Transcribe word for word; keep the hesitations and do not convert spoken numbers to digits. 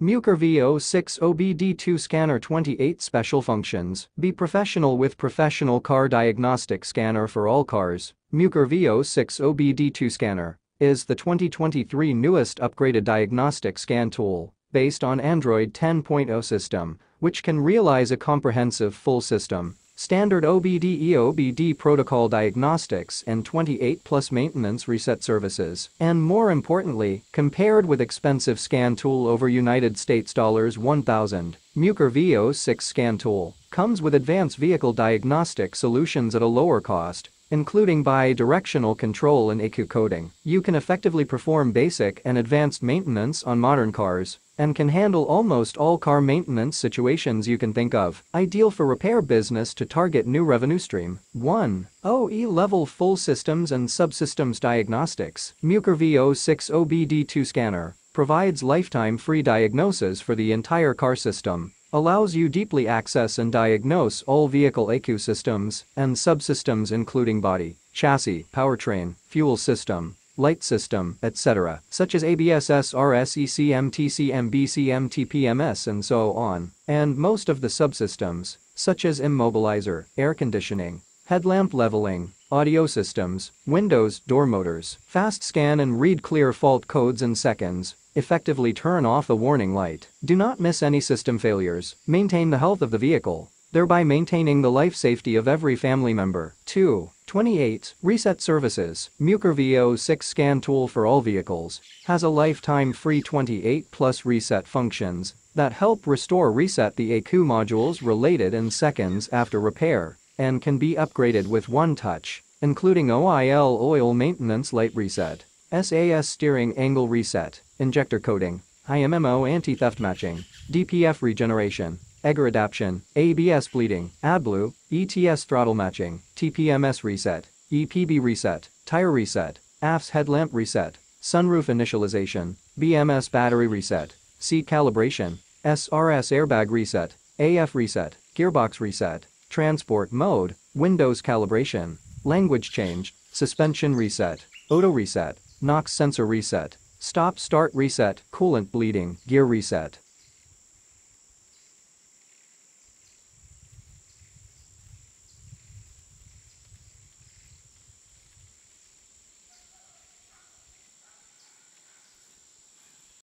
MUCAR V O six O B D two Scanner twenty-eight Special Functions. Be professional with Professional Car Diagnostic Scanner for all cars. MUCAR V O six O B D two Scanner is the twenty twenty-three newest upgraded diagnostic scan tool based on Android ten point oh system, which can realize a comprehensive full system, standard O B D E O B D protocol diagnostics and twenty-eight plus maintenance reset services, and more importantly, compared with expensive scan tool over United States dollars one thousand, MUCAR V O six scan tool comes with advanced vehicle diagnostic solutions at a lower cost, including bi-directional control and E C U coding. You can effectively perform basic and advanced maintenance on modern cars and can handle almost all car maintenance situations you can think of, ideal for repair business to target new revenue stream. one. O E level full systems and subsystems diagnostics. MUCAR V O six O B D two scanner provides lifetime free diagnosis for the entire car system, allows you deeply access and diagnose all vehicle E C U systems and subsystems including body, chassis, powertrain, fuel system, light system, et cetera, such as A B S, S R S, E C M, T C M, B C M, T P M S and so on, and most of the subsystems, such as immobilizer, air conditioning, headlamp leveling, audio systems, windows, door motors. Fast scan and read clear fault codes in seconds, effectively turn off the warning light. Do not miss any system failures, maintain the health of the vehicle, thereby maintaining the life safety of every family member. two. twenty-eight. Reset services. MUCAR V O six scan tool for all vehicles has a lifetime free twenty-eight plus reset functions that help restore reset the E C U modules related in seconds after repair and can be upgraded with one touch, including O I L oil maintenance light reset, S A S steering angle reset, injector coating, I M M O anti-theft matching, D P F regeneration, E G R adaption, A B S bleeding, AdBlue, E T S throttle matching, T P M S reset, E P B reset, tire reset, A F's headlamp reset, sunroof initialization, B M S battery reset, seat calibration, S R S airbag reset, A F reset, gearbox reset, transport mode, windows calibration, language change, suspension reset, O D O reset, Nox sensor reset, stop-start reset, coolant bleeding, gear reset,